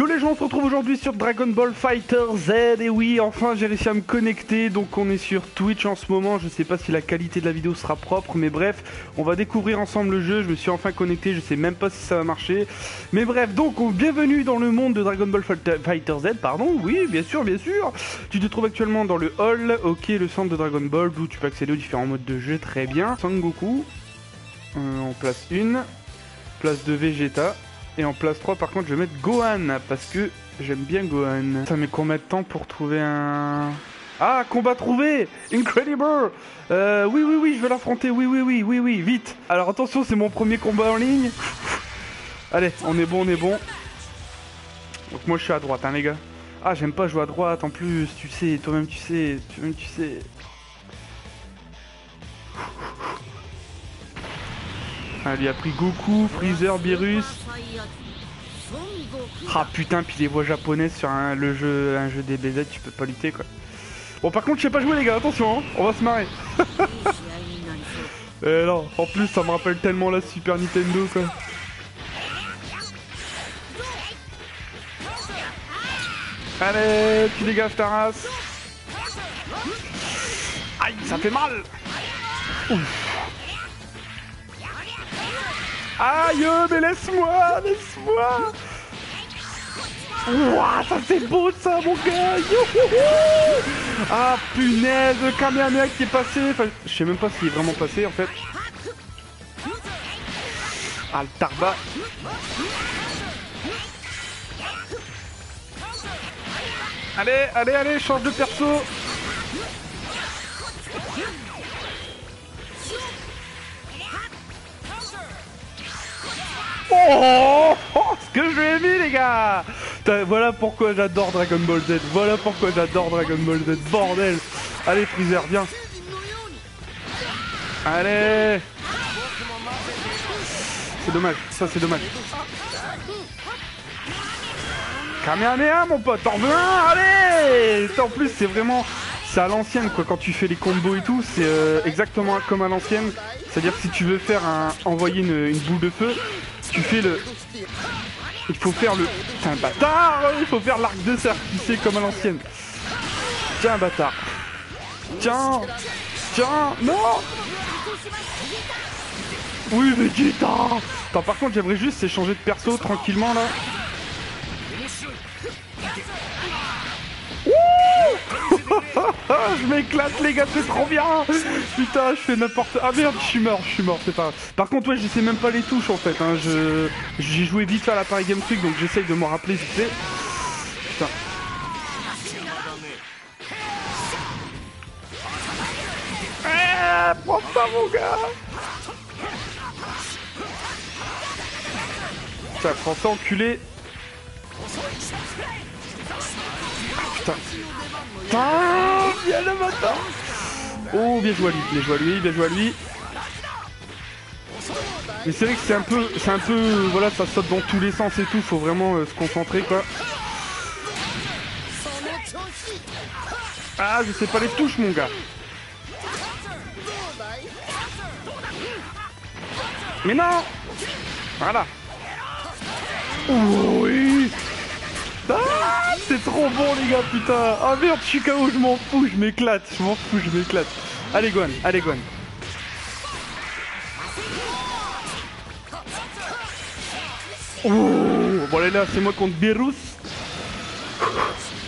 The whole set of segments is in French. Yo les gens, on se retrouve aujourd'hui sur Dragon Ball FighterZ. Et oui, enfin j'ai réussi à me connecter, donc on est sur Twitch en ce moment. Je sais pas si la qualité de la vidéo sera propre, mais bref, on va découvrir ensemble le jeu. Je me suis enfin connecté, je sais même pas si ça va marcher, mais bref, donc bienvenue dans le monde de Dragon Ball FighterZ, pardon, oui, bien sûr. Tu te trouves actuellement dans le hall, ok, le centre de Dragon Ball, où tu peux accéder aux différents modes de jeu, très bien. Son Goku, en place 1, place 2 Vegeta. Et en place 3 par contre je vais mettre Gohan parce que j'aime bien Gohan. Ça met combien de temps pour trouver un... Ah, combat trouvé, incredible. Oui je vais l'affronter, oui, vite. Alors attention, c'est mon premier combat en ligne. Allez, on est bon. Donc moi je suis à droite hein les gars. Ah, j'aime pas jouer à droite en plus, tu sais. Ah, lui a pris Goku, Freezer, Beerus. Ah putain, puis les voix japonaises sur un jeu DBZ, tu peux pas lutter quoi. Bon par contre je sais pas jouer les gars, attention hein, on va se marrer. Non, en plus ça me rappelle tellement la Super Nintendo quoi. Allez, tu dégages ta race. Aïe, ça fait mal. Ouf. Aïe, mais laisse-moi. Ouah, ça c'est beau ça mon gars. Youhouhou. Ah punaise, le Kamehameha qui est passé. Enfin, je sais même pas s'il est vraiment passé en fait. Ah, le tarba. Allez, change de perso. Oh, ce que je lui ai mis les gars. Voilà pourquoi j'adore Dragon Ball Z. Bordel. Allez Freezer, viens. Allez. C'est dommage, Kamehameha mon pote, t'en veux un. Allez. En plus c'est vraiment... C'est à l'ancienne quoi, quand tu fais les combos et tout, c'est exactement comme à l'ancienne. C'est-à-dire que si tu veux faire un... envoyer une boule de feu... Tu fais le... Il faut faire le... Tiens bâtard. Il faut faire l'arc de cercle, tu sais, comme à l'ancienne. Tiens bâtard. Tiens. Non. Oui Vegeta. Attends, par contre j'aimerais juste échanger de perso tranquillement là. Je m'éclate les gars, c'est trop bien. Putain, je fais n'importe... Ah merde, je suis mort, c'est pas grave. Par contre ouais, je sais même pas les touches en fait hein. J'ai joué vite à la Paris Games Week, donc j'essaye de m'en rappeler vite fait. Putain. Eh, prends ça mon gars. Putain, prends ça enculé. Putain. Ah, bien le matin. Oh, bien joué à lui. Mais c'est vrai que c'est un peu, voilà, ça saute dans tous les sens et tout, faut vraiment se concentrer quoi. Ah, je sais pas les touches mon gars. Mais non. Voilà. Oh, oui. Ah, c'est trop bon les gars, putain. Ah merde, je suis KO, je m'éclate. Allez Gohan. Oh, bon allez là, c'est moi contre Beerus.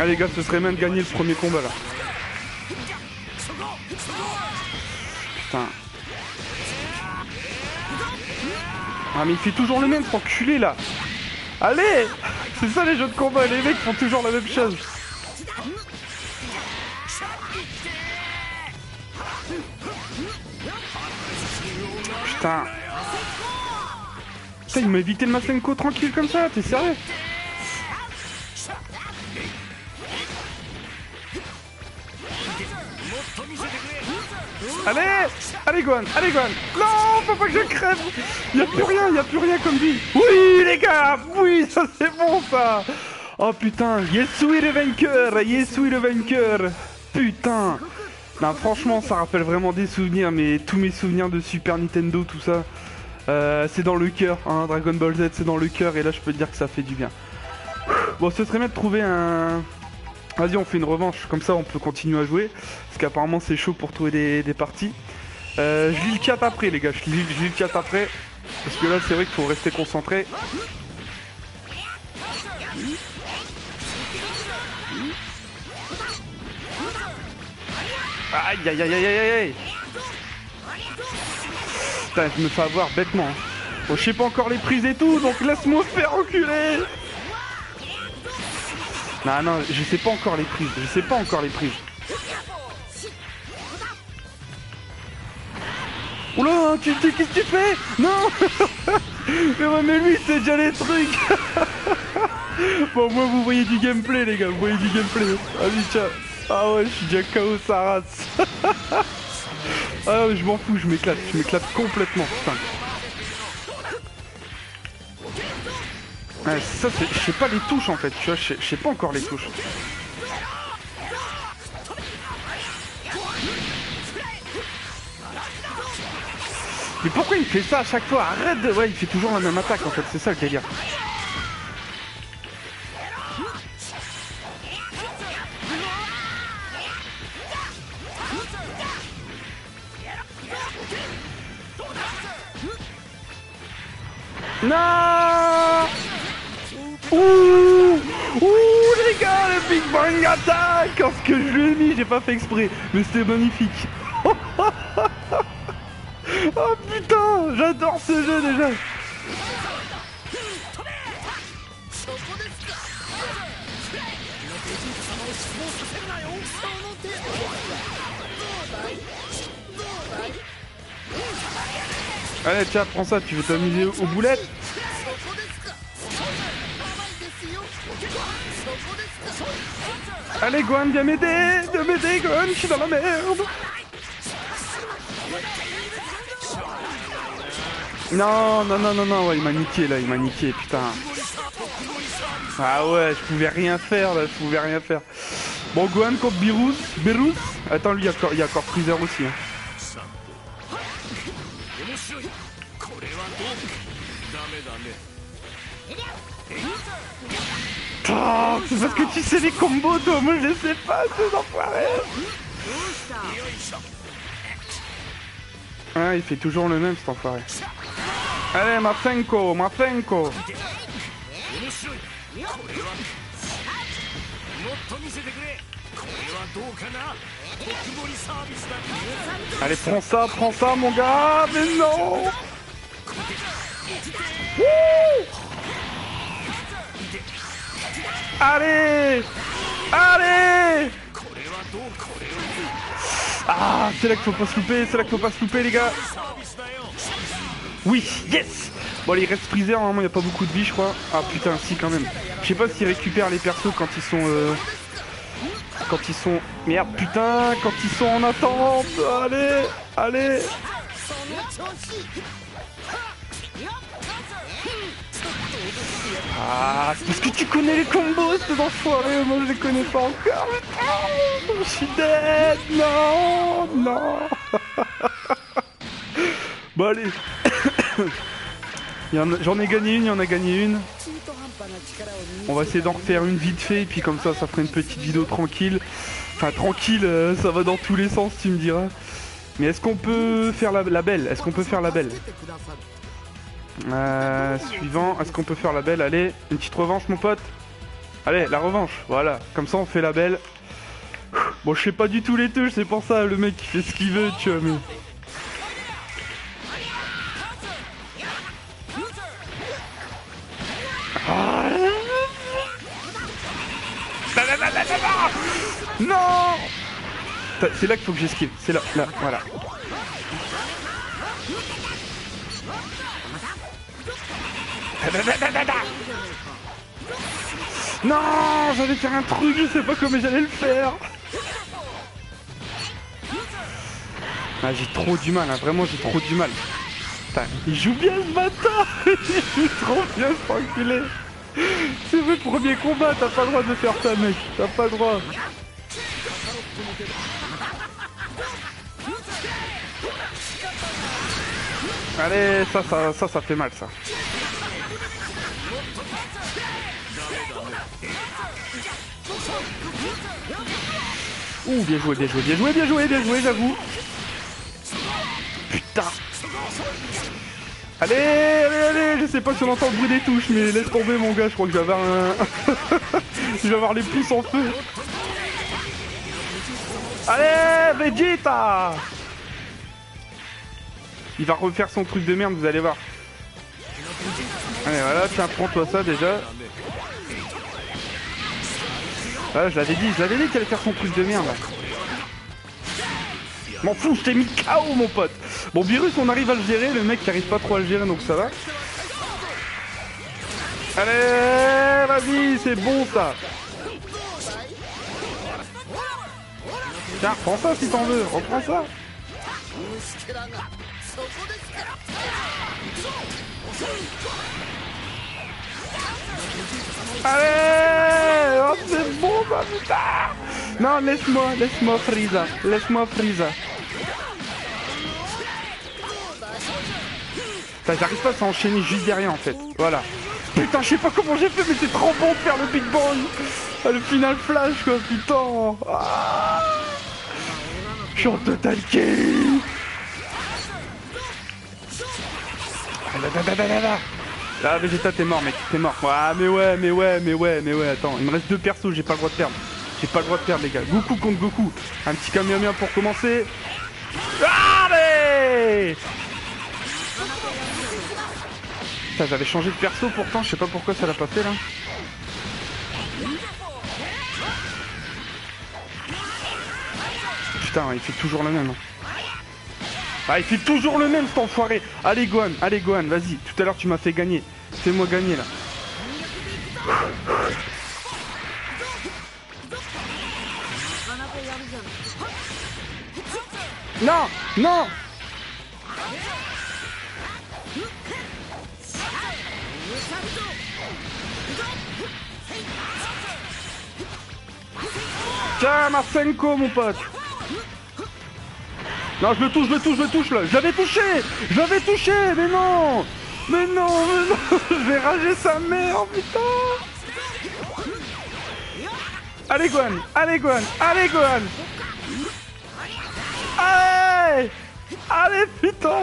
Allez les gars, ce serait même de gagner le premier combat là. Putain. Ah mais il fait toujours le même, cet enculé là. Allez. C'est ça les jeux de combat, les mecs font toujours la même chose. Putain, il m'a évité le Masenko tranquille comme ça, t'es sérieux? Allez Gohan. Non, faut pas que je crève. Y'a plus rien comme vie. Oui les gars, oui, ça c'est bon ça. Oh putain, Yesui le vainqueur. Putain. Non franchement ça rappelle vraiment des souvenirs, mais tous mes souvenirs de Super Nintendo, tout ça. C'est dans le cœur, hein, Dragon Ball Z c'est dans le cœur, et là je peux te dire que ça fait du bien. Bon, ce serait bien de trouver un... Vas-y, on fait une revanche, comme ça on peut continuer à jouer. Parce qu'apparemment c'est chaud pour trouver des parties. Je lis le chat après les gars, je lis le chat après. Parce que là c'est vrai qu'il faut rester concentré. Aïe aïe aïe aïe aïe aïe. Putain, je me fais avoir bêtement. Bon, je sais pas encore les prises et tout, donc laisse-moi faire enculer. Non, non, je sais pas encore les prises, je sais pas encore les prises. Oula, qu'est-ce que tu fais? Non. Mais ouais, mais lui, il sait déjà les trucs. Bon, moi, vous voyez du gameplay, les gars, vous voyez du gameplay. Allez, ciao. Ah ouais, je suis déjà KO sa race. Ah ouais, je m'en fous, je m'éclate complètement, putain. Ouais, ça, je sais pas les touches en fait, tu vois, je sais pas encore les touches. Mais pourquoi il fait ça à chaque fois? Arrête de... Ouais, il fait toujours la même attaque en fait, c'est ça le délire. Non. Ouh, ouh les gars, le Big Bang Attack. Quand ce que je lui ai mis, j'ai pas fait exprès, mais c'était magnifique. Oh putain, j'adore ce jeu déjà. Allez, tiens, prends ça, tu veux t'amuser aux boulettes? Allez, Gohan, viens m'aider, Gohan, je suis dans la merde! Non, non, non, non, non, ouais, il m'a niqué, là, il m'a niqué, putain. Ah ouais, je pouvais rien faire, là, je pouvais rien faire. Bon, Gohan contre Beerus, Attends, lui, il y a encore Freezer aussi, hein. Oh, c'est parce que tu sais les combos, toi, moi je les sais pas, ces enfoirés. Ah, il fait toujours le même, cet enfoiré. Allez, Masenko, Masenko. Allez, prends ça, mon gars, mais non. Wouh! Allez! Allez! Ah, c'est là qu'il faut pas se louper, c'est là qu'il faut pas se louper, les gars! Oui, yes! Bon, allez, il reste Freezer, normalement, il n'y a pas beaucoup de vie, je crois. Ah, putain, si, quand même. Je sais pas s'ils récupèrent les persos quand ils sont... Quand ils sont... Merde, putain, quand ils sont en attente! Allez! Allez! Ah, c'est parce que tu connais les combos, ces enfoirés, moi je les connais pas encore. Oh, je suis dead, non, non. Bon allez, j'en ai gagné une, il y en a gagné une. On va essayer d'en refaire une vite fait, et puis comme ça, ça fera une petite vidéo tranquille. Enfin tranquille, ça va dans tous les sens, tu me diras. Mais est-ce qu'on peut faire la belle? Est-ce qu'on peut faire la belle? Suivant, est-ce qu'on peut faire la belle? Allez, une petite revanche mon pote. Allez, la revanche, voilà. Comme ça on fait la belle. Bon, je sais pas du tout les touches, c'est pour ça le mec qui fait ce qu'il veut, tu vois. Mais... Ah, non, c'est là qu'il faut que j'esquive. C'est là, là, voilà. Non, j'allais faire un truc, je sais pas comment j'allais le faire. Ah, j'ai trop du mal, hein, vraiment j'ai trop du mal. Putain, il joue bien ce bâtard. Il est trop bien ce enculé. C'est le premier combat, t'as pas le droit de faire ça mec, t'as pas le droit. Allez, ça fait mal ça. Ouh, bien joué, bien joué, bien joué, bien joué, bien joué, j'avoue. Putain. Allez, allez, allez, je sais pas si on entend le bruit des touches, mais laisse tomber mon gars, je crois que je vais avoir un... je vais avoir les pouces en feu. Allez, Vegeta! Il va refaire son truc de merde, vous allez voir. Allez, voilà, tiens, prends-toi ça déjà. Ah, je l'avais dit qu'elle allait faire son truc de merde. M'en fous, je t'ai mis KO, mon pote. Bon, Beerus, on arrive à le gérer. Le mec qui arrive pas trop à le gérer, donc ça va. Allez, vas-y, c'est bon, ça. Tiens, prends ça si t'en veux. Reprends ça. Allez, oh, c'est bon ça, putain. Non, laisse-moi Frieza, laisse-moi Frieza. Putain, j'arrive pas à s'enchaîner juste derrière en fait, voilà. Putain, je sais pas comment j'ai fait, mais c'est trop bon de faire le Big Bang. Ah, le Final Flash quoi, putain. Ah, je suis en total kill. Ah, Vegeta, t'es mort, mec, t'es mort. Ah, mais ouais, attends, il me reste deux persos, j'ai pas le droit de perdre. J'ai pas le droit de perdre, les gars. Goku contre Goku. Un petit Kamehameha pour commencer. Allez! Putain, j'avais changé de perso pourtant, je sais pas pourquoi ça l'a pas fait là. Putain, il fait toujours le même. Ah, il fait toujours le même cet enfoiré. Allez Gohan, vas-y. Tout à l'heure tu m'as fait gagner. Fais-moi gagner là. Non, non. Tiens, Masenko, mon pote. Non, je le touche là. Je l'avais touché. Mais non. Je vais rager sa mère, putain. Allez Gohan. Allez, putain.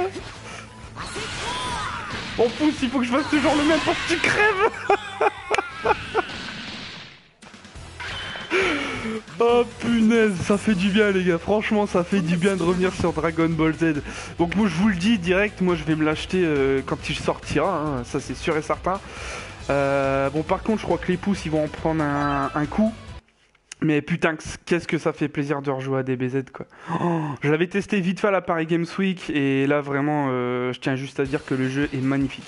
On pousse, il faut que je fasse toujours le même pour que tu crèves. Oh punaise, ça fait du bien les gars, franchement ça fait du bien de revenir sur Dragon Ball Z. Donc moi je vous le dis direct, moi je vais me l'acheter quand il sortira, hein, ça c'est sûr et certain. Bon par contre je crois que les pouces ils vont en prendre un coup. Mais putain, qu'est-ce que ça fait plaisir de rejouer à DBZ, quoi. Oh, je l'avais testé vite fait à la Paris Games Week, et là, vraiment, je tiens juste à dire que le jeu est magnifique.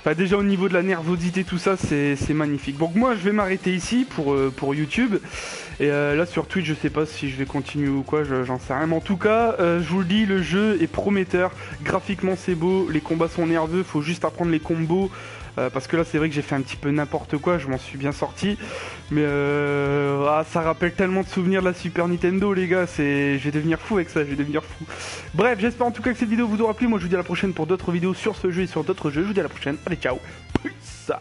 Enfin, déjà, au niveau de la nervosité, tout ça, c'est magnifique. Donc moi, je vais m'arrêter ici pour YouTube. Et là, sur Twitch, je sais pas si je vais continuer ou quoi, j'en sais rien. Mais en tout cas, je vous le dis, le jeu est prometteur. Graphiquement, c'est beau, les combats sont nerveux, faut juste apprendre les combos. Parce que là c'est vrai que j'ai fait un petit peu n'importe quoi, je m'en suis bien sorti. Mais ah, ça rappelle tellement de souvenirs de la Super Nintendo les gars, je vais devenir fou avec ça, je vais devenir fou. Bref, j'espère en tout cas que cette vidéo vous aura plu, moi je vous dis à la prochaine pour d'autres vidéos sur ce jeu et sur d'autres jeux, je vous dis à la prochaine, allez ciao, peace.